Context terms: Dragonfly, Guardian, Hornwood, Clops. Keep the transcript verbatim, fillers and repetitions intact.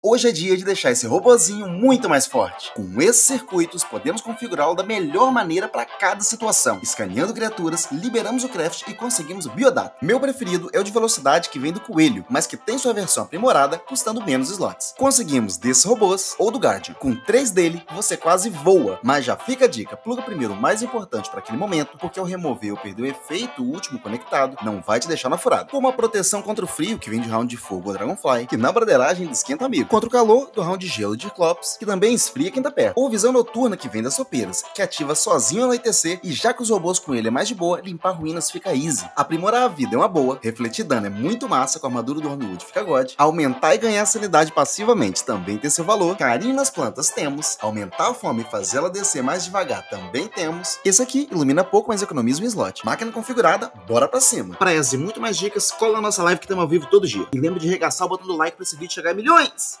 Hoje é dia de deixar esse robozinho muito mais forte. Com esses circuitos, podemos configurá-lo da melhor maneira para cada situação. Escaneando criaturas, liberamos o craft e conseguimos o biodata. Meu preferido é o de velocidade que vem do coelho, mas que tem sua versão aprimorada, custando menos slots. Conseguimos desses robôs ou do Guardian. Com três dele, você quase voa. Mas já fica a dica, pluga primeiro o mais importante para aquele momento, porque ao remover ou perder o efeito último conectado, não vai te deixar na furada. Como a proteção contra o frio, que vem de round de fogo ou Dragonfly, que na bradeiragem esquenta amigo. Contra o calor, do round de gelo de Clops, que também esfria quem tá perto. Ou visão noturna, que vem das sopeiras, que ativa sozinho anoitecer, e já que os robôs com ele é mais de boa, limpar ruínas fica easy. Aprimorar a vida é uma boa, refletir dano é muito massa, com a armadura do Hornwood fica god. Aumentar e ganhar sanidade passivamente também tem seu valor. Carinho nas plantas temos, aumentar a fome e fazer ela descer mais devagar também temos. Esse aqui ilumina pouco, mas economiza um slot. Máquina configurada, bora pra cima. Para essa e muito mais dicas, cola na nossa live que estamos ao vivo todo dia. E lembra de regaçar o botão do like para esse vídeo chegar a milhões!